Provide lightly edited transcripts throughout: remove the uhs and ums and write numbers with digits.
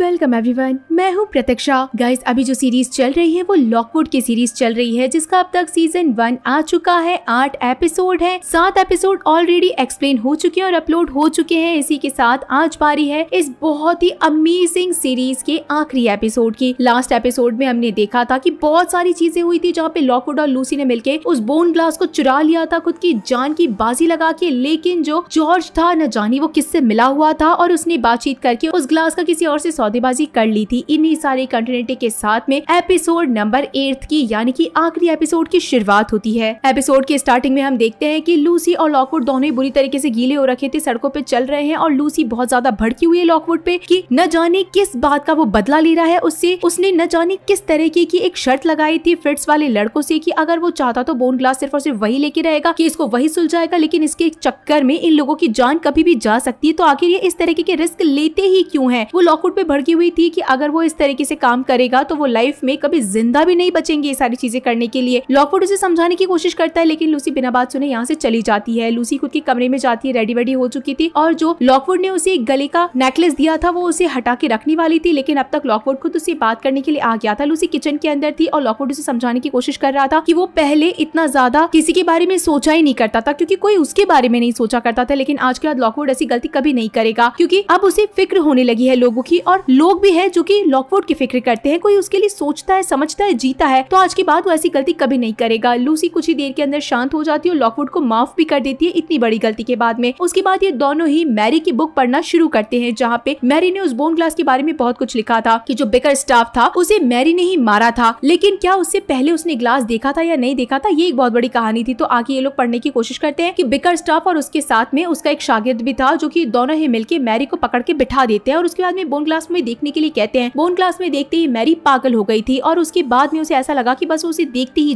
Welcome everyone, मैं हूं प्रतीक्षा। Guys अभी जो सीरीज चल रही है वो लॉकवुड की सीरीज चल रही है, जिसका अब तक सीजन 1 आ चुका है। 8 एपिसोड है, 7 एपिसोड ऑलरेडी एक्सप्लेन हो चुके हैं और अपलोड हो चुके हैं। इसी के साथ आज बारी है इस बहुत ही अमेजिंग सीरीज के आखिरी एपिसोड की। लास्ट एपिसोड में हमने देखा था कि बहुत सारी चीजें हुई थी जहाँ पे लॉकवुड और लूसी ने मिलकर उस बोन ग्लास को चुरा लिया था खुद की जान की बाजी लगा के। लेकिन जो जॉर्ज था न जानी वो किससे मिला हुआ था और उसने बातचीत करके उस ग्लास का किसी और से सौदेबाजी कर ली थी। इन्हीं सारे कंटिन्यूटी के साथ में एपिसोड नंबर 8 की यानी कि आखिरी एपिसोड की शुरुआत होती है। एपिसोड के स्टार्टिंग में हम देखते हैं कि लूसी और लॉकवुड दोनों ही बुरी तरीके से गीले हो रखे थे, सड़कों पे चल रहे हैं और लूसी बहुत ज्यादा भड़की हुई है लॉकवुड पे कि न जाने किस बात का वो बदला ले रहा है उससे। उसने न जाने किस तरीके की एक शर्त लगाई थी फिट्स वाले लड़कों से कि अगर वो चाहता तो बोन ग्लास सिर्फ और सिर्फ वही लेके रहेगा, कि इसको वही सुलझाएगा, लेकिन इसके चक्कर में इन लोगों की जान कभी भी जा सकती है। तो आखिर ये इस तरीके के रिस्क लेते ही क्यों है। वो लॉकवुड पे भड़की हुई थी कि अगर वो इस तरीके से काम करेगा तो वो लाइफ में कभी जिंदा भी नहीं बचेंगे ये सारी चीजें करने के लिए। लॉकवुड उसे समझाने की कोशिश करता है लेकिन लूसी बिना बात सुने यहाँ से चली जाती है। लूसी खुद के कमरे में जाती है, रेडी वेडी हो चुकी थी और जो लॉकवुड ने उसे एक गले का नेकलेस दिया था वो उसे हटा के रखने वाली थी, लेकिन अब तक लॉकवुड खुद उससे बात करने के लिए आ गया था। लूसी किचन के अंदर थी और लॉकवुड उसे समझाने की कोशिश कर रहा था कि वो पहले इतना ज्यादा किसी के बारे में सोचा ही नहीं करता था क्योंकि कोई उसके बारे में नहीं सोचा करता था, लेकिन आज के बाद लॉकवुड ऐसी गलती कभी नहीं करेगा क्योंकि अब उसे फिक्र होने लगी है लोगों की और लोग भी है जो कि लॉकवुड की फिक्र करते हैं। कोई उसके लिए सोचता है, समझता है, जीता है, तो आज के बाद वो ऐसी गलती कभी नहीं करेगा। लूसी कुछ ही देर के अंदर शांत हो जाती है और लॉकवुड को माफ भी कर देती है इतनी बड़ी गलती के बाद में। उसके बाद ये दोनों ही मैरी की बुक पढ़ना शुरू करते हैं जहाँ पे मैरी ने उस बोन ग्लास के बारे में बहुत कुछ लिखा था कि जो बिकरस्टाफ था उसे मैरी ने ही मारा था, लेकिन क्या उससे पहले उसने ग्लास देखा था या नहीं देखा था, ये एक बहुत बड़ी कहानी थी। तो आगे ये लोग पढ़ने की कोशिश करते हैं कि बिकरस्टाफ और उसके साथ में उसका एक शागिर्द भी था जो कि दोनों ही मिलकर मैरी को पकड़ के बिठा देते हैं और उसके बाद में बोन ग्लास में देखने के लिए कहते हैं। बोन ग्लास में देखते ही मैरी पागल हो गई थी और उसके बाद में उसे ऐसा लगा कि बस उसे देखते ही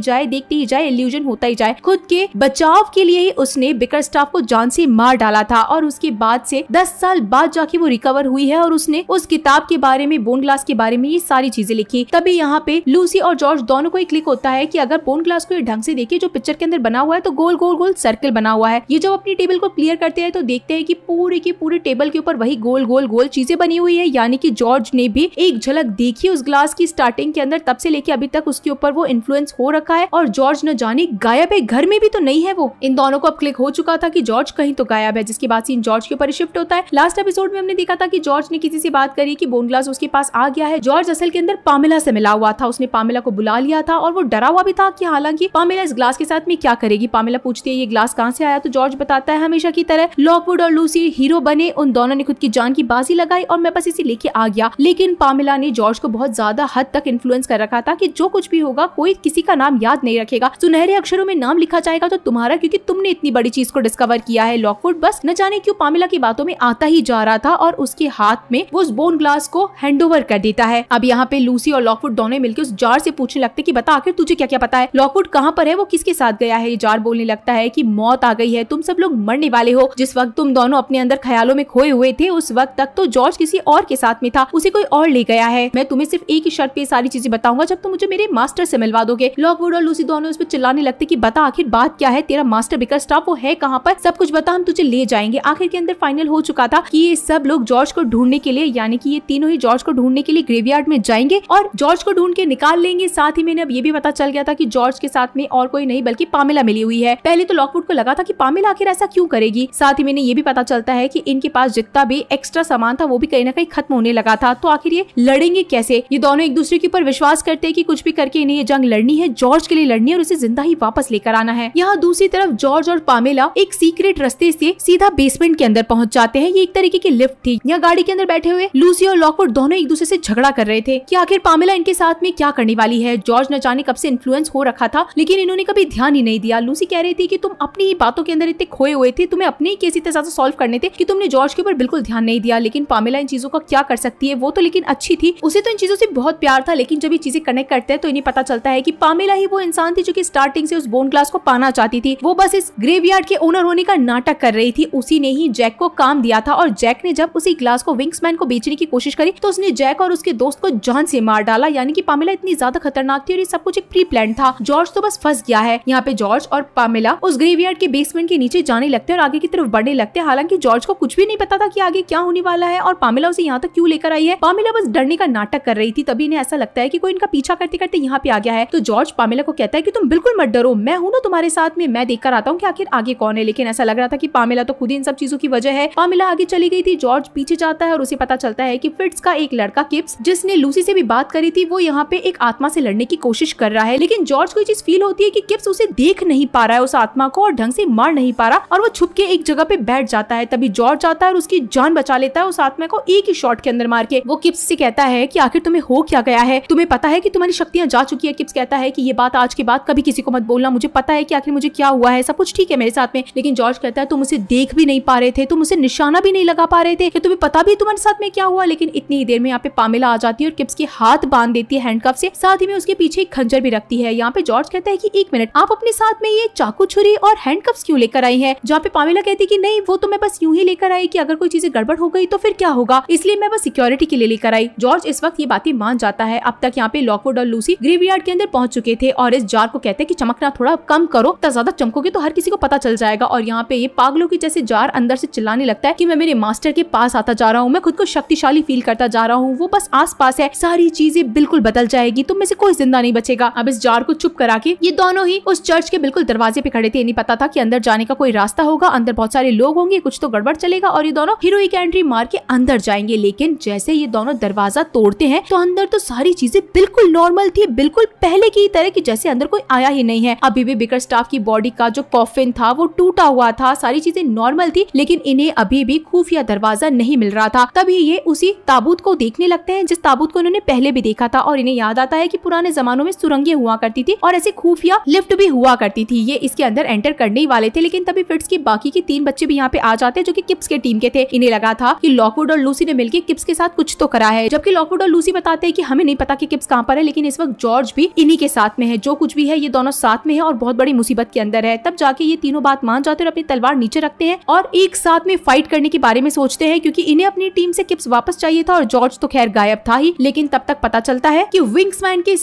जाए इल्यूजन होता ही जाए। खुद के बचाव के लिए ही उसने बिकरस्टाफ को जान से मार डाला था और उसके बाद से 10 साल बाद जाके वो रिकवर हुई है और उसने उस किताब के बारे में, बोन ग्लास के बारे में ये सारी चीजें लिखी। तभी यहाँ पे लूसी और जॉर्ज दोनों को क्लिक होता है कि अगर बोन ग्लास को ढंग से देखे जो पिक्चर के अंदर बना हुआ है तो गोल गोल गोल सर्कल बना हुआ है। ये जब अपनी टेबल को क्लियर करते हैं तो देखते हैं कि पूरे के पूरे टेबल के ऊपर वही गोल गोल गोल चीजें बनी हुई है, यानी कि जॉर्ज ने भी एक झलक देखी उस ग्लास की स्टार्टिंग के अंदर, तब से लेके अभी तक उसके ऊपर वो इन्फ्लुएंस हो रखा है और जॉर्ज न जाने गायब है, घर में भी तो नहीं है वो। इन दोनों को अब क्लिक हो चुका था कि जॉर्ज कहीं तो गायब है, जिसके बाद सीन जॉर्ज के ऊपर शिफ्ट होता है। लास्ट एपिसोड में हमने देखा था कि जॉर्ज ने किसी से बात करी कि बोन ग्लास उसके पास आ गया है। जॉर्ज असल के अंदर पामेला से मिला हुआ था, उसने पामेला को बुला लिया था और वो डरा हुआ भी था कि हालांकि पामेला इस ग्लास के साथ में क्या करेगी। पामेला पूछती है ये ग्लास कहाँ से आया, तो जॉर्ज बताता है हमेशा की तरह लॉकवुड और लूसी हीरो बने, उन दोनों ने खुद की जान की बाजी लगाई और मैं बस इसे लेके आ गया। लेकिन पामेला ने जॉर्ज को बहुत ज्यादा हद तक इन्फ्लुएंस कर रखा था कि जो कुछ भी होगा कोई किसी का नाम याद नहीं रखेगा, सुनहरे अक्षरों में नाम लिखा जाएगा तो तुम्हारा, क्योंकि तुमने इतनी बड़ी चीज को डिस्कवर किया है। लॉकवुड बस न जाने क्यों पामेला की बातों में आता ही जा रहा था और उसके हाथ में वो उस बोन ग्लास को हैंड ओवर कर देता है। अब यहाँ पे लूसी और लॉकवुड दोनों मिलकर उस जार से पूछने लगते कि बता आखिर तुझे क्या क्या पता है, लॉकवुड कहाँ पर है, वो किसके साथ गया है। ये जार बोलने लगता है कि मौत आ गई है, तुम सब लोग मरने वाले हो। जिस वक्त तुम दोनों अपने अंदर ख्यालों में खोए हुए थे उस वक्त तक तो जॉर्ज किसी और के साथ में था, उसे कोई और ले गया है। मैं तुम्हें सिर्फ एक ही शर्त पे सारी चीजें बताऊंगा, जब तुम मुझे मेरे मास्टर से मिलवा दोगे। लॉकवुड और लूसी दोनों उस पर चिल्लाने लगते कि बता आखिर बात क्या है, तेरा मास्टर बिकरस्टाफ वो है कहाँ पर, सब कुछ बता, हम तुझे ले जाएंगे। आखिर के अंदर फाइनल हो चुका था कि ये सब लोग जॉर्ज को ढूंढने के लिए, यानी कि ये तीनों ही जॉर्ज को ढूंढने के लिए ग्रेवयार्ड में जाएंगे और जॉर्ज को ढूंढ के निकाल लेंगे। साथ ही मैंने अब ये भी पता चल गया था कि जॉर्ज के साथ में और कोई नहीं बल्कि पामेला मिली हुई है। पहले तो लॉकवुड को लगा था कि पामेला आखिर ऐसा क्यों करेगी। साथ ही मैंने ये भी पता चलता है कि इनके पास जितना भी एक्स्ट्रा सामान था वो भी कहीं ना कहीं खत्म होने लगा था, तो आखिर ये लड़ेंगे कैसे। ये दोनों एक दूसरे के ऊपर विश्वास करते हैं कि कुछ भी करके इन्हें ये जंग लड़नी है, जॉर्ज के लिए लड़नी है और उसे जिंदा ही वापस लेकर आना है। यहाँ दूसरी तरफ जॉर्ज और पामेला एक सीक्रेट रास्ते से सीधा बेसमेंट के अंदर पहुँच जाते हैं। ये एक तरीके की लिफ्ट थी। यहाँ गाड़ी के अंदर बैठे हुए लूसी और लॉकवुड दोनों एक दूसरे से झगड़ा कर रहे थे कि आखिर पामेला इनके साथ में क्या करने वाली है। जॉर्ज न जाने कब से इन्फ्लुएंस हो रखा था लेकिन इन्होंने कभी ध्यान ही नहीं दिया। लूसी कह रही थी कि तुम अपनी ही बातों के अंदर इतने खोए हुए थे, तुम्हें अपने ही केस इतने ज्यादा सॉल्व करने थे कि तुमने जॉर्ज के ऊपर बिल्कुल ध्यान नहीं दिया। लेकिन पामेला इन चीजों का क्या कर सकती है, वो तो लेकिन अच्छी थी, उसे तो इन चीजों से बहुत प्यार था, लेकिन जब ये चीजें कनेक्ट करते हैं तो इन्हें पता चलता है कि पामेला ही वो इंसान थी जो कि स्टार्टिंग से उस बोन ग्लास को पाना चाहती थी। वो बस इस ग्रेवयार्ड के ओनर होने का नाटक कर रही थी। उसी ने ही जैक को काम दिया था और जैक ने जब उसी ग्लास को विंग्समैन को बेचने की कोशिश करी तो उसने जैक और उसके दोस्त को जान से मार डाला, यानी कि पामेला इतनी ज्यादा खतरनाक थी और ये सब कुछ एक प्री प्लान था। जॉर्ज तो बस फंस गया है। यहाँ पे जॉर्ज और पामेला उस ग्रेवयार्ड के बेसमेंट के नीचे जाने लगते हैं और आगे की तरफ बढ़ने लगते हैं। हालांकि जॉर्ज को कुछ भी नहीं पता था कि आगे क्या होने वाला है और पामेला उसे यहाँ तक क्यों लेकर आई है। पामेला बस डरने का नाटक कर रही थी, तभी इन्हें ऐसा लगता है कि कोई इनका पीछा करते करते यहाँ पे आ गया है। तो जॉर्ज पामेला को कहता है कि तुम बिल्कुल मत डरो, मैं हूँ ना तुम्हारे साथ में, मैं देखकर आता हूँ कि आखिर आगे कौन है। लेकिन ऐसा लग रहा था कि पामेला तो खुद ही इन सब चीजों की वजह है। पामेला आगे चली गई थी, जॉर्ज पीछे जाता है और उसे पता चलता है कि फिट्स का एक लड़का किप्स, जिसने लूसी से भी बात करी थी, वो यहाँ पे एक आत्मा से लड़ने की कोशिश कर रहा है। लेकिन जॉर्ज को ये चीज फील होती है कि किप्स उसे देख नहीं पा रहा है, उस आत्मा को, और ढंग से मार नहीं पा रहा, और वो छुप के एक जगह पे बैठ जाता है। तभी जॉर्ज आता है और उसकी जान बचा लेता है उस आत्मा को एक ही शॉट के अंदर मार के। वो किप्स से कहता है कि आखिर तुम्हें हो क्या गया है, तुम्हें पता है कि तुम्हारी शक्तियाँ जा चुकी है। किप्स कहता है कि ये बात आज के बाद कभी किसी को मत बोलना, मुझे पता है कि आखिर मुझे क्या हुआ है, सब कुछ ठीक है मेरे साथ में। लेकिन जॉर्ज कहता है तुम उसे देख भी नहीं पा रहे थे, तुम उसे निशाना भी नहीं लगा पा रहे थे, तुम्हें पता भी तुम्हारे साथ में क्या हुआ। लेकिन इतनी ही देर में यहाँ पे पामेला आ जाती है और किप्स के हाथ बांध देती है हैंडकफ से, साथ ही में उसके पीछे एक खंजर भी रखती है। यहाँ पे जॉर्ज कहता है कि एक मिनट, आप अपने साथ में ये चाकू छुरी और हैंडकफ्स क्यों लेकर आई है। जहाँ पे पामेला कहती है कि नहीं, वो तो मैं बस यूं ही लेकर आई कि अगर कोई चीजें गड़बड़ हो गई तो फिर क्या होगा, इसलिए मैं बस सिक्योरिटी के लिए लेकर आई। जॉर्ज इस वक्त ये बातें मान जाता है। अब तक यहाँ पे लॉकवुड और लूसी ग्रेवयार्ड के अंदर पहुंच चुके थे और इस जार को कहते हैं कि चमकना थोड़ा कम करो, इतना ज्यादा चमकोगे तो हर किसी को पता चल जाएगा। और यहाँ पे ये पागलों की जैसे जार अंदर से चिल्लाने लगता है कि मैं मेरे मास्टर के पास आता जा रहा हूँ, मैं खुद को शक्तिशाली फील करता जा रहा हूँ, वो बस आसपास है, सारी चीजें बिल्कुल बदल जाएगी, तुम में से कोई जिंदा नहीं बचेगा। अब इस जार को चुप करा के ये दोनों ही उस चर्च के बिल्कुल दरवाजे पे खड़े थे। नहीं पता था कि अंदर जाने का कोई रास्ता होगा, अंदर बहुत सारे लोग होंगे, कुछ तो गड़बड़ चलेगा, और ये दोनों हीरोइक एंट्री मार के अंदर जाएंगे। लेकिन जैसे ये दोनों दरवाजा तोड़ते हैं तो अंदर तो सारी चीजें बिल्कुल नॉर्मल थी, बिल्कुल पहले की तरह की, जैसे अंदर कोई आया ही नहीं है। अभी भी बिकरस्टाफ की बॉडी का जो कॉफिन था वो टूटा हुआ था, सारी चीजें नॉर्मल थी, लेकिन इन्हें अभी भी खुफिया दरवाजा नहीं मिल रहा था। तभी ये उसी ताबूत को देखने लगते हैं जिस ताबूत को उन्होंने पहले भी देखा था, और इन्हें याद आता है कि पुराने जमानों में सुरंगें हुआ करती थी और ऐसे खुफिया लिफ्ट भी हुआ करती थी। ये इसके अंदर एंटर करने ही वाले थे, लेकिन तभी फिट्स के बाकी के तीन बच्चे भी यहाँ पे आ जाते हैं जो कि किप्स के टीम के थे। इन्हें लगा था कि लॉकवुड और लूसी ने मिलकर किप्स के साथ कुछ तो करा है, जबकि लॉकवुड और लूसी बताते हैं कि हमें नहीं पता कि किप्स कहाँ पर है, लेकिन इस वक्त जॉर्ज भी इन्हीं के साथ में है, जो कुछ भी है ये दोनों साथ में है और बहुत बड़ी मुसीबत के अंदर है। तब जाके ये तीनों बात मान जाते हैं और अपनी तलवार नीचे रखते हैं और एक साथ में फाइट करने के बारे में सोचते हैं, क्योंकि इन्हें अपनी टीम से किप्स वापस चाहिए था और जॉर्ज तो खैर गायब था ही। लेकिन तब तक पता चलता है कि विंग्समैन के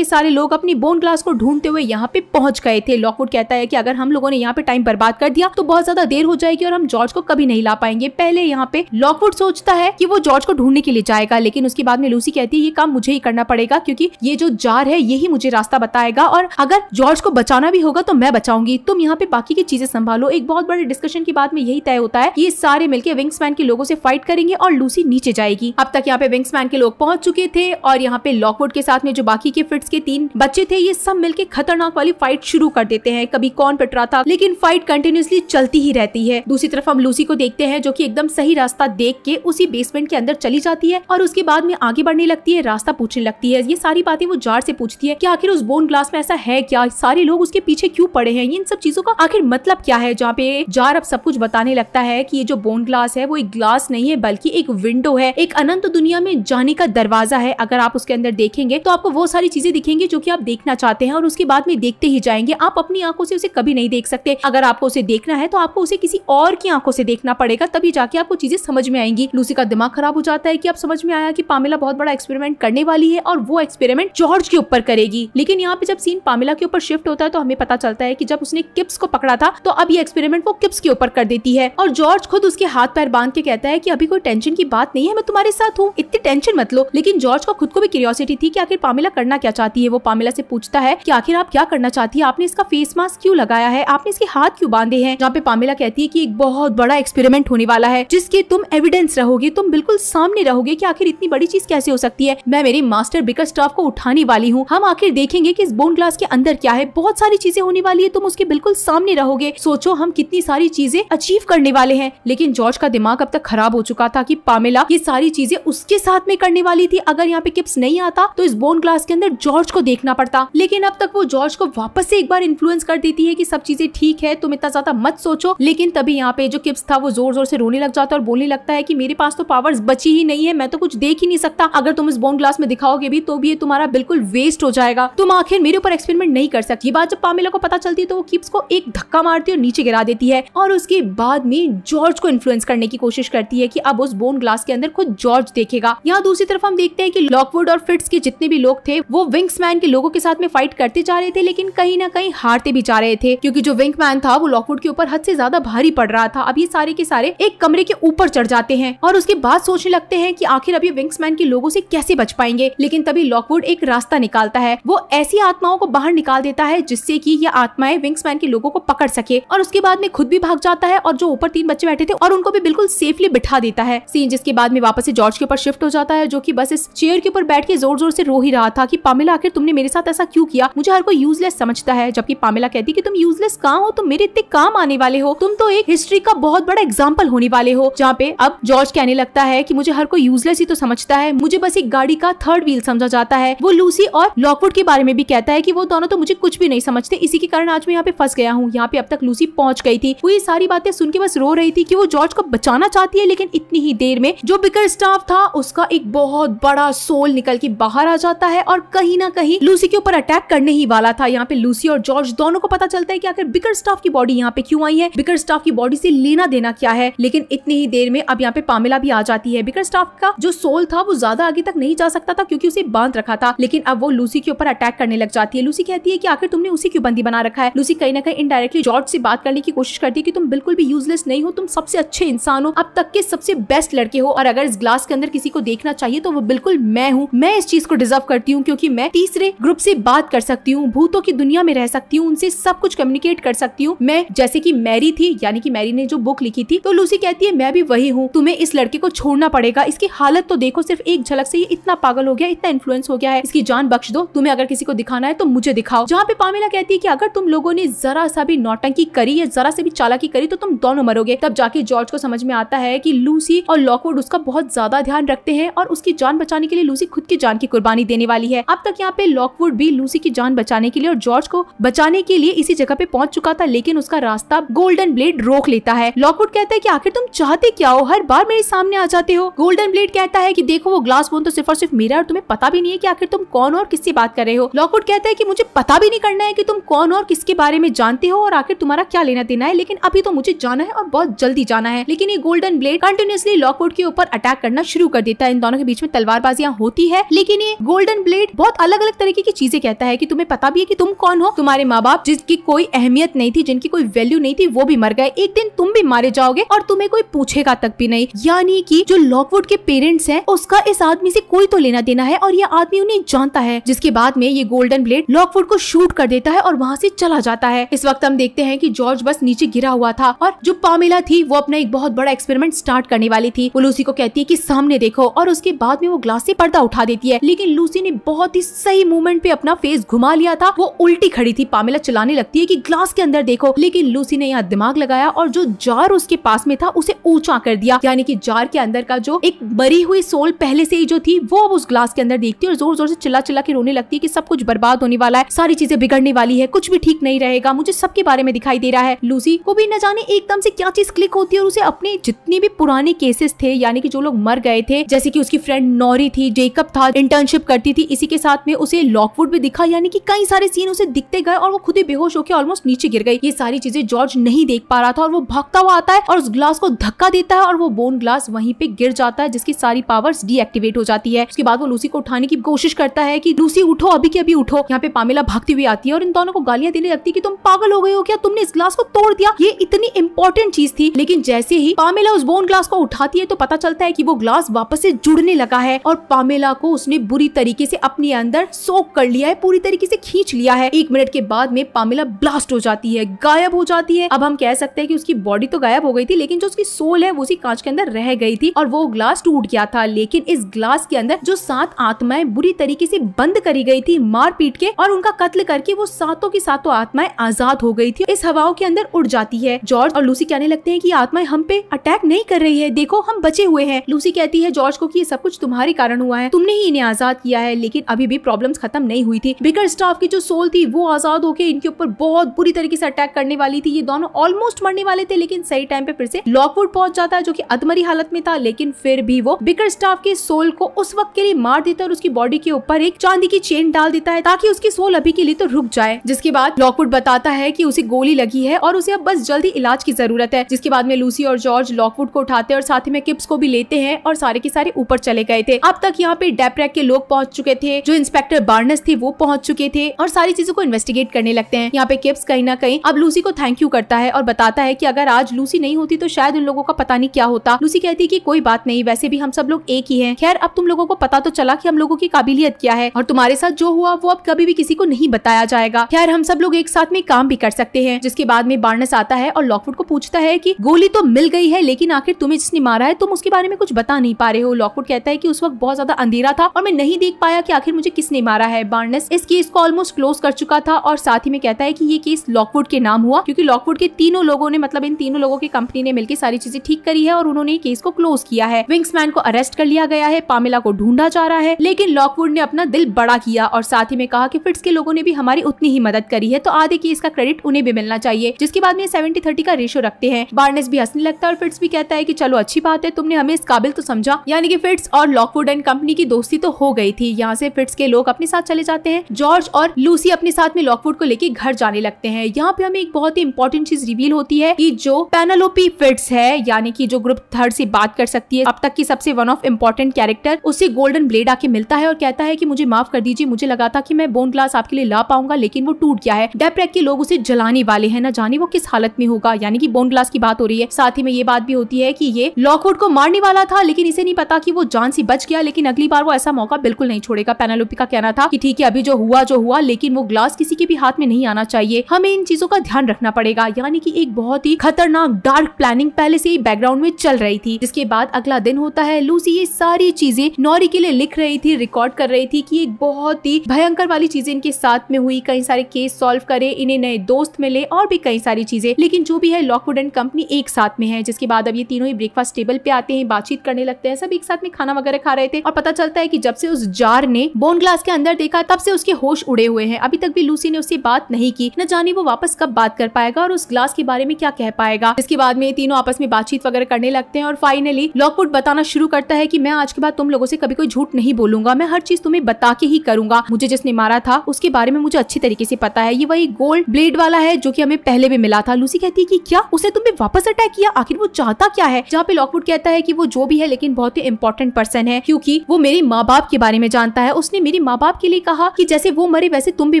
सारे लोग अपनी बोन ग्लास को ढूंढते हुए यहाँ पे पहुंच गए थे। लॉकवुड कहता है कि अगर हम लोगों ने यहाँ पे टाइम बर्बाद कर दिया तो बहुत ज्यादा देर हो जाएगी और हम जॉर्ज को कभी नहीं ला पाएंगे। पहले यहाँ पे लॉकवुड सोचता है कि वो जॉर्ज को ढूंढने के लिए जाएगा, लेकिन उसके बाद में लूसी कहती है ये काम मुझे ही करना पड़ेगा, क्योंकि ये जो जार है यही मुझे रास्ता बताएगा, और अगर जॉर्ज को बचाना भी होगा तो मैं बचाऊंगी, तुम यहाँ पे बाकी की चीजें संभालो। एक बहुत बड़े डिस्कशन के बाद में यही तय होता है ये सारे मिलकर विंग्समैन के लोगों से फाइट करेंगे और लूसी नीचे जाएगी। अब तक यहाँ पे विंग्समैन के लोग पहुंच चुके थे और यहाँ पे लॉकवुड के साथ में जो बाकी के फिट्स के तीन बच्चे थे ये सब मिलके खतरनाक वाली फाइट शुरू कर देते हैं। कभी कौन पिट रहा था, लेकिन फाइट कंटिन्यूसली चलती ही रहती है। दूसरी तरफ हम लूसी को देखते हैं जो कि एकदम सही रास्ता देख के उसी बेसमेंट के अंदर चली जाती है और उसके बाद में आगे बढ़ने लगती है, रास्ता पूछने लगती है। ये सारी बातें वो जार से पूछती है कि आखिर उस बोन ग्लास में ऐसा है क्या, सारे लोग उसके पीछे क्यों पड़े हैं, इन सब चीजों का आखिर मतलब क्या है। जहाँ पे जार अब सब कुछ बताने लगता है कि ये जो बोन ग्लास है वो एक ग्लास नहीं है बल्कि एक विंडो है, एक अनंत दुनिया में जाने का दरवाजा है। अगर आप उसके अंदर देखेंगे तो आपको वो सारी चीजें दिखेंगे जो कि आप देखना चाहते हैं और उसके बाद में देखते ही जाएंगे, आप अपनी आंखों से उसे कभी नहीं देख सकते। अगर आपको उसे देखना है तो आपको उसे किसी और की आंखों से देखना पड़ेगा, तभी जाके आपको चीजें समझ में आएंगी। लूसी का दिमाग खराब हो जाता है कि अब समझ में आया कि पामेला बहुत बड़ा एक्सपेरिमेंट करने वाली है और वो एक्सपेरिमेंट जॉर्ज के ऊपर करेगी। लेकिन यहाँ पे जब सीन पामेला के ऊपर शिफ्ट होता है तो हमें पता चलता है कि जब उसने किप्स को पकड़ा था तो अब ये एक्सपेरिमेंट वो किप्स के ऊपर कर देती है और जॉर्ज खुद उसके हाथ पैर बांध के कहता है कि अभी कोई टेंशन की बात नहीं है, मैं तुम्हारे साथ हूँ, इतनी टेंशन मत लो। लेकिन जॉर्ज को खुद को भी क्यूरियोसिटी थी कि आखिर पामेला करना क्या चाहती है। वो पामेला से पूछता है कि आखिर आप क्या करना चाहती है, आपने इसका फेस मास्क क्यों लगाया है, आपने इसके हाथ क्यों बांधे हैं। जहाँ पे पामेला कहती है कि एक बहुत बड़ा एक्सपेरिमेंट होने वाला है जिसके तुम एविडेंस रहोगे, तुम बिल्कुल सामने रहोगे कि आखिर इतनी बड़ी चीज कैसे हो सकती है। मैं मेरे मास्टर बिकरस्टाफ को उठाने वाली हूँ, हम आखिर देखेंगे कि इस बोन ग्लास के अंदर क्या है, बहुत सारी चीजें होने वाली है, तुम उसके बिल्कुल सामने रहोगे, सोचो हम कितनी सारी चीजें अचीव करने वाले हैं। लेकिन जॉर्ज का दिमाग अब तक खराब हो चुका था कि पामेला ये सारी चीजें उसके साथ में करने वाली थी, अगर यहाँ पे किप्स नहीं आता तो इस बोन ग्लास के अंदर जॉर्ज को देखना पड़ता। लेकिन अब तक वो जॉर्ज को वापस से एक बार इन्फ्लुएंस कर देती है कि सब चीजें ठीक है, तुम इतना ज्यादा मत सोचो। लेकिन तभी यहाँ पे जो किप्स था वो जोर जोर से रोने लग जाता है और बोलने लगता है कि मेरे पास तो पावर्स बची ही नहीं है, मैं तो कुछ देख ही नहीं सकता, अगर तुम इस बोन ग्लास में दिखाओगे भी तो भी ये तुम्हारा बिल्कुल वेस्ट हो जाएगा, तुम आखिर मेरे ऊपर एक्सपेरिमेंट नहीं कर सकती। ये बात जब पामेला को पता चलती है तो वो किप्स को एक धक्का मारती है और नीचे गिरा देती है और उसके बाद में जॉर्ज को इन्फ्लुएंस करने की कोशिश करती है कि अब उस बोन ग्लास के अंदर खुद जॉर्ज देखेगा। यहाँ दूसरी तरफ हम देखते हैं कि लॉकवुड और फिट्स के जितने भी लोग थे वो विंग्समैन के लोगों के साथ में फाइट करते जा रहे थे, लेकिन कहीं ना कहीं हारते भी जा रहे थे, क्योंकि जो विंग्समैन था वो लॉकवुड के ऊपर हद से ज्यादा भारी पड़ रहा था। अब ये सारे के सारे एक कमरे के ऊपर चढ़ जाते हैं और उसके बाद सोचने लगते हैं कि आखिर अभी विंग्समैन के लोगों से कैसे बच पाएंगे, लेकिन तभी लॉकवुड एक रास्ता निकालता है। वो ऐसी आत्माओं को बाहर निकाल देता है जिससे कि ये आत्माएं विंग्समैन के लोगों को पकड़ सके, और उसके बाद में खुद भी भाग जाता है और जो ऊपर 3 बच्चे बैठे थे और उनको भी बिल्कुल सेफली बिठा देता है। सीन जिसके बाद में वापस से जॉर्ज के ऊपर शिफ्ट हो जाता है, जो कि बस इस चेयर के ऊपर बैठ के जोर जोर से रो ही रहा था कि पामेला आखिर तुमने मेरे साथ ऐसा क्यों किया, मुझे हर कोई यूजलेस समझता है, जबकि पामेला कहती कि तुम यूजलेस कहाँ हो, तुम मेरे इतने काम आने वाले हो, तुम तो एक हिस्ट्री का बहुत बड़ा एग्जाम्पल होने वाले हो। जहाँ पे अब जॉर्ज कहने लगता है कि मुझे हर कोई यूजलेस ही तो समझता है, मुझे बस एक गाड़ी का 3rd व्हील समझा जाता है। वो लूसी और लॉकवुड के बारे में भी कहता है कि वो दोनों तो मुझे कुछ भी नहीं समझते, इसी के कारण आज मैं यहाँ पे फंस गया हूँ। यहाँ पे अब तक लूसी पहुँच गई थी, वो ये सारी बातें सुन के बस रो रही थी कि वो जॉर्ज को बचाना चाहती है, लेकिन इतनी ही देर में जो बिकरस्टाफ था उसका एक बहुत बड़ा सोल निकल के बाहर आ जाता है और कहीं ना कहीं लूसी के ऊपर अटैक करने ही वाला था। यहाँ पे लूसी और जॉर्ज दोनों को पता चलता है कि आखिर बिकरस्टाफ की बॉडी यहाँ पे क्यों आई है, बिकरस्टाफ की बॉडी से लेना देना क्या है। लेकिन इतनी ही देर में अब यहाँ पे पामेला भी आ जाती है। बिकरस्टाफ का जो सोल था वो ज्यादा आगे तक नहीं जा सकता था क्योंकि उसे बांध रखा था, लेकिन अब वो लूसी के ऊपर अटैक करने लग जाती है। लूसी कहती है कि आखिर तुमने उसे क्यों बंदी बना रखा है। लूसी कहीं ना कहीं इनडायरेक्टली जॉर्ज से बात करने की कोशिश करती है कि तुम बिल्कुल भी यूजलेस नहीं हो, तुम सबसे अच्छे इंसान हो, अब तक के सबसे बेस्ट लड़के हो, और अगर इस ग्लास के अंदर किसी को देखना चाहिए तो वो बिल्कुल मैं हूँ। मैं इस चीज को डिजर्व करती हूँ क्योंकि मैं 3रे ग्रुप से बात कर सकती हूँ, भूतों की दुनिया में रह सकती हूँ, उनसे सब कुछ कम्युनिकेट कर सकती हूँ मैं, जैसे कि मैरी थी, यानी कि मैरी ने जो बुक लिखी थी। तो लूसी कहती है मैं भी वही हूँ, तुम्हें इस लड़के को छोड़ना पड़ेगा, इसकी हालत तो देखो, सिर्फ एक झलक से ये इतना पागल हो गया, इतना इन्फ्लुएंस हो गया है, इसकी जान बख्श दो, तुम्हें अगर किसी को दिखाना है तो मुझे दिखाओ। जहाँ पे पामेला कहती है कि अगर तुम लोगों ने जरा सा भी नौटंकी करी या जरा से भी चालाकी करी तो तुम दोनों मरोगे। तब जाके जॉर्ज को समझ में आता है कि लूसी और लॉकवुड उसका बहुत ज्यादा ध्यान रखते हैं और उसकी जान बचाने के लिए लूसी खुद की जान की कुर्बानी देने वाली है। अब तक यहाँ पे लॉकवुड भी लूसी की जान बचाने के लिए और जॉर्ज को बचाने के लिए इसी जगह पे पहुंच चुका था, लेकिन उसका रास्ता गोल्डन ब्लेड रोक लेता है। लॉकवुड कहता है कि आखिर तुम चाहते क्या हो, हर बार मेरे सामने आ जाते हो। गोल्डन ब्लेड कहता है कि देखो वो ग्लास बोन तो सिर्फ और सिर्फ मेरा, और तुम्हें पता भी नहीं है कि आखिर तुम कौन और किससे बात कर रहे हो। लॉकवुड कहता है कि मुझे पता भी नहीं करना है कि तुम कौन और किसके बारे में जानते हो और आखिर तुम्हारा क्या लेना देना है, लेकिन अभी तो मुझे जाना है और बहुत जल्दी जाना है। लेकिन ये गोल्डन ब्लेड कंटिन्यूसली लॉकवुड के ऊपर अटैक करना शुरू कर देता है। इन दोनों के बीच में तलवारबाजियां होती है, लेकिन ये गोल्डन ब्लेड बहुत अलग अलग तरीके की चीजें कहता है कि तुम्हें पता भी है कि तुम कौन हो, तुम्हारे माँ बाप जिसकी कोई अहमियत नहीं थी, जिनकी कोई वैल्यू नहीं थी, वो भी मर गए, एक दिन तुम भी मारे जाओगे और तुम्हें कोई पूछेगा तक भी नहीं। यानी कि जो लॉकवुड के पेरेंट्स हैं उसका इस आदमी से कोई तो लेना देना है और ये आदमी उन्हें जानता है। जिसके बाद में ये गोल्डन ब्लेड लॉकवुड को शूट कर देता है और वहाँ से चला जाता है। इस वक्त हम देखते हैं कि जॉर्ज बस नीचे गिरा हुआ था और जो पामेला थी वो अपना एक बहुत बड़ा एक्सपेरिमेंट स्टार्ट करने वाली थी। वो लूसी को कहती है कि सामने देखो, और उसके बाद में वो ग्लास से पर्दा उठा देती है, लेकिन लूसी ने बहुत ही सही मूवमेंट पे अपना फेस घुमा लिया था। वो उल्टी खड़ी थी। पामेला चिल्लाने लगती है कि ग्लास के अंदर देखो, लेकिन लूसी ने यहाँ दिमाग लगाया और जो जार उसके पास में था उसे ऊंचा कर दिया, यानी कि जार के अंदर का जो एक मरी हुई सोल पहले से ही जो थी वो अब उस ग्लास के अंदर देखती है और जोर जोर से चिल्ला चिल्ला के रोने लगती है कि सब कुछ बर्बाद होने वाला है, सारी चीजें बिगड़ने वाली है, कुछ भी ठीक नहीं रहेगा, मुझे सबके बारे में दिखाई दे रहा है। लूसी को भी न जाने एकदम से क्या चीज क्लिक होती है और उसे अपने जितने भी पुराने केसेस थे, यानी कि जो लोग मर गए थे, जैसे कि उसकी फ्रेंड नॉरी थी, जेकब था, इंटर्नशिप करती थी, इसी के साथ में उसे लॉकवुड भी दिखा, यानी कि कई सारे सीन उसे दिखते गए और वो खुद ही बेहोश होकर ऑलमोस्ट नीचे गिर गई। ये सारी चीजें जॉर्ज नहीं देख पा रहा था और वो भागता हुआ आता है और उस ग्लास को धक्का देता है और वो बोन ग्लास वहीं पे गिर जाता है, जिसकी सारी पावर्स डीएक्टिवेट हो जाती है। उसके बाद वो लूसी को उठाने की कोशिश करता है कि लूसी उठो, अभी के अभी उठो। यहाँ पे पामेला भागती हुई आती है और इन दोनों को गालियां देने लगती है कि तुम पागल हो गए हो क्या, तुमने इस ग्लास को तोड़ दिया, ये इतनी इंपॉर्टेंट चीज थी। लेकिन जैसे ही पामेला उस बोन ग्लास को उठाती है तो पता चलता है कि वो ग्लास वापस से जुड़ने लगा है और पामेला को उसने बुरी तरीके से अपने अंदर सोक कर लिया है, पूरी तरीके से खींच लिया है। 1 मिनट के बाद में पामेला ब्लास्ट हो जाती है, गायब हो जाती है। अब हम कह सकते हैं कि उसकी बॉडी तो गायब हो गई थी, लेकिन जो उसकी सोल है वो उसी कांच के अंदर रह गई थी और वो ग्लास टूट गया था। लेकिन इस ग्लास के अंदर जो 7 आत्माएं बुरी तरीके से बंद करी गई थी मार पीट के और उनका कत्ल करके, वो सातों की सातों आत्माएं आजाद हो गई थी, इस हवाओं के अंदर उड़ जाती है। जॉर्ज और लूसी कहने लगते हैं कि आत्माएं हम पे अटैक नहीं कर रही है, देखो हम बचे हुए हैं। लूसी कहती है जॉर्ज को कि ये सब कुछ तुम्हारे कारण हुआ है, तुमने ही इन्हें आजाद किया है, लेकिन अभी भी प्रॉब्लम्स खत्म नहीं हुई थी। बिकरस्टाफ की जो सोल थी वो आजाद होके इनके ऊपर बहुत बुरी तरीके से अटैक करने वाली थी, ये दोनों ऑलमोस्ट मरने वाले थे, लेकिन सही टाइम पे फिर से लॉकवुड पहुंच जाता है जो कि अधमरी हालत में था, लेकिन फिर भी वो बिकरस्टाफ के सोल को उस वक्त के लिए मार देता है और उसकी बॉडी के ऊपर एक चांदी की चेन डाल देता है ताकि उसकी सोल अभी के लिए तो रुक जाए। जिसके बाद लॉकवुड बताता है कि उसे गोली लगी है और उसे अब बस जल्दी इलाज की जरूरत है। जिसके बाद में लूसी और जॉर्ज लॉकवुड को उठाते हैं और साथ ही में किप्स को भी लेते हैं और सारे के सारे ऊपर चले गए थे। अब तक यहाँ पे डेप्रैक के लोग पहुंच चुके थे, जो इंस्पेक्टर बार्नस थे वो पहुंच चुके थे और सारी चीजों को इन्वेस्टिगेट करने लगते हैं। यहाँ पे किप्स कहीं ना कहीं अब लूसी को थैंक यू करता है और बताता है कि अगर आज लूसी नहीं होती तो शायद उन लोगों का पता नहीं क्या होता। लूसी कहती है कि कोई बात बात नहीं, वैसे भी हम सब लोग एक ही हैं। खैर अब तुम लोगों को पता तो चला कि हम लोगों की काबिलियत क्या है और तुम्हारे साथ जो हुआ वो अब कभी भी किसी को नहीं बताया जाएगा। खैर हम सब लोग एक साथ में काम भी कर सकते हैं। जिसके बाद में बार्नेस आता है और लॉकवुड को पूछता है कि गोली तो मिल गई है लेकिन आखिर तुम्हें जिसने मारा है तुम उसके बारे में कुछ बता नहीं पा रहे हो। लॉकवुड कहता है कि उस वक्त बहुत ज्यादा अंधेरा था और मैं नहीं देख पाया कि आखिर मुझे किसने मारा है। बार्नेस इस केस को ऑलमोस्ट क्लोज कर चुका था और साथ ही में कहता है कि ये केस लॉकवुड के नाम हुआ क्योंकि लॉकवुड के तीनों लोगों ने मतलब इन तीनों लोगों की कंपनी ने मिलकर सारी चीजें ठीक करी है और उन्होंने केस को क्लोज किया है। विंग्समैन को अरेस्ट कर लिया गया है, पामेला को ढूंढा जा रहा है, लेकिन लॉकवुड ने अपना दिल बड़ा किया और साथ ही में कहा कि फिट्स के लोगों ने भी हमारी उतनी ही मदद करी है तो आधे केस का क्रेडिट उन्हें भी मिलना चाहिए। जिसके बाद में 70-30 का रेशो रखते हैं। बार्नेस भी हंसने लगता है और फिट्स भी कहता है कि चलो अच्छी बात है तुमने हमें इस काबिल तो समझा। यानी कि फिट्स और लॉकवुड एंड कंपनी की दोस्ती तो हो गई थी। यहाँ से फिट्स के लोग अपने साथ चले जाते हैं। जॉर्ज और लूसी अपने साथ में लॉकवुड को लेकर घर जाने लगते हैं। यहाँ पे हमें एक बहुत ही इंपॉर्टेंट चीज रिवील होती है कि जो पेनेलोपी फिट्स है यानी कि जो ग्रुप थर्ड से बात कर सकती है अब तक की सबसे वन ऑफ इम्पोर्टेंट कैरेक्टर, उससे गोल्डन ब्लेड आके मिलता है और कहता है कि मुझे माफ कर दीजिए, मुझे लगा था कि मैं बोन ग्लास आपके लिए ला पाऊंगा लेकिन वो टूट गया है। डेप्रेक के लोग उसे जलाने वाले हैं, न जाने वो किस हालत में होगा। यानी कि बोन ग्लास की बात हो रही है। साथ ही में ये बात भी होती है कि ये लॉकवुड को मारने वाला था लेकिन इसे नहीं पता कि वो जान से बच गया, लेकिन अगली बार वो ऐसा मौका बिल्कुल नहीं छोड़ेगा। पेनेलोपी का कहना था कि ठीक है अभी जो हुआ लेकिन वो ग्लास किसी के भी हाथ में नहीं आना चाहिए, हमें इन चीजों का ध्यान रखना पड़ेगा। यानी कि एक बहुत ही खतरनाक डार्क प्लानिंग पहले से ही बैकग्राउंड में चल रही थी। जिसके बाद अगला दिन होता है। लूसी ये सारी चीजें नॉरी के लिए लिख रही थी, रिकॉर्ड कर रही थी कि एक बहुत ही भयंकर वाली चीजें इनके साथ में हुई, कई सारे केस सॉल्व करे, इन्हें नए दोस्त मिले और भी कई सारी चीजें, लेकिन जो भी है लॉकवुड एंड कंपनी एक साथ में है। जिसके बाद अब ये तीनों ही ब्रेकफास्ट टेबल पे आते हैं, बातचीत करने लगते हैं, सब एक साथ में खाना वगैरह खा रहे थे और पता चलता है कि जब से उस जार ने बोन ग्लास के अंदर देखा तब से उसके होश उड़े हुए हैं। अभी तक भी लूसी ने उससे बात नहीं की, न जाने वो वापस कब बात कर पाएगा और उस ग्लास के बारे में क्या कह पाएगा। इसके बाद में तीनों आपस में बातचीत वगैरह करने लगते हैं और फाइनली लॉकवुड बताना शुरू करता है कि मैं आज के बाद तुम लोगों से कभी कोई झूठ नहीं बोलूंगा, मैं हर चीज तुम्हें बता के ही करूंगा। मुझे जिसने मारा था उसके बारे में मुझे अच्छी तरीके से पता है, ये वही गोल्ड ब्लेड वाला है जो की हमें पहले भी मिला था। लूसी कहती है कि क्या उसने तुम्हें वापस अटैक किया, आखिर वो चाहता क्या है। जहाँ पे लॉकवुड कहता है कि वो जो भी है लेकिन बहुत ही इंपॉर्टेंट पर्सन है क्योंकि वो मेरे माँ बाप के बारे में जानता है, उसने मेरे माँ बाप के लिए कहा कि जैसे वो मरे वैसे तुम भी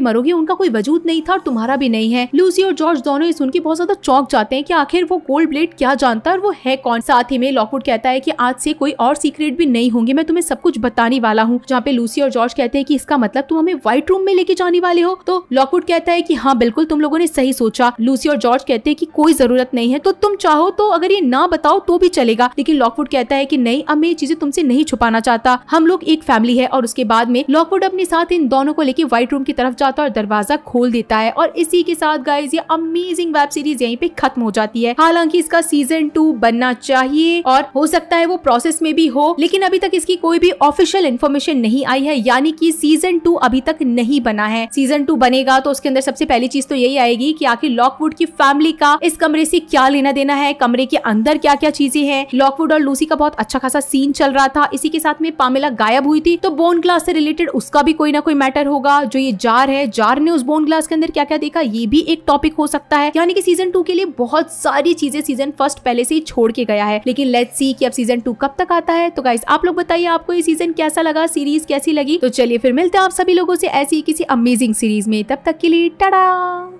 मरोगे, उनका कोई वजूद नहीं था और तुम्हारा भी नहीं है। लूसी और जॉर्ज दोनों ये सुन के बहुत ज्यादा चौंक जाते हैं कि आखिर वो गोल्ड ब्लेड क्या जानता है और वो है कौन। साथ ही में लॉकवुड कहता है कि आज से कोई और सीक्रेट भी नहीं होंगे, मैं तुम्हें सब कुछ बताने वाला हूँ। जहाँ पे लूसी और जॉर्ज कहते हैं कि इसका मतलब तुम हमें व्हाइट रूम में लेके जाने वाले हो, तो लॉकवुड कहता है कि हाँ बिल्कुल तुम लोगों ने सही सोचा। लूसी और जॉर्ज कहते हैं कि कोई जरूरत नहीं है, तो तुम चाहो तो अगर ये ना बताओ तो भी चलेगा, लेकिन लॉकवुड कहता है कि नहीं अब मैं ये चीजें तुमसे नहीं छुपाना चाहता, हम लोग एक फैमिली है। और उसके बाद में लॉकवुड अपने साथ इन दोनों को लेके व्हाइट रूम की तरफ जाता और दरवाजा खोल देता है। और इसी के साथ गाइस ये अमेजिंग वेब सीरीज यहीं पे खत्म हो जाती है। हालांकि इसका सीजन 2 बनना चाहिए और हो सकता है वो प्रोसेस में भी हो, लेकिन अभी तक इसकी कोई भी ऑफिशियल इन्फॉर्मेशन नहीं आई है। यानी कि सीजन 2 अभी तक नहीं बना है। सीजन 2 बनेगा तो उसके अंदर सबसे पहली चीज तो यही आएगी कि आखिर लॉकवुड की फैमिली का इस कमरे से क्या लेना देना है, कमरे के अंदर क्या क्या चीजें हैं। लॉकवुड और लूसी का बहुत अच्छा खासा सीन चल रहा था, इसी के साथ में पामेला गायब हुई थी, तो बोन ग्लास से रिलेटेड उसका भी कोई ना कोई मैटर होगा। जो ये जार है, जार ने उस बोन ग्लास के अंदर क्या क्या देखा ये भी एक टॉपिक हो सकता है। यानी कि सीजन 2 के लिए बहुत सारी चीजें सीजन 1 पहले से ही छोड़ के गया है, लेकिन लेट्स सी कि अब सीजन 2 कब तक आता है। तो गाइस आप लोग बताइए आपको ये सीजन कैसा लगा, सीरीज कैसी लगी। तो चलिए फिर मिलते हैं आप सभी लोगों से ऐसी किसी अमेजिंग सीरीज में, तब तक के लिए टाटा।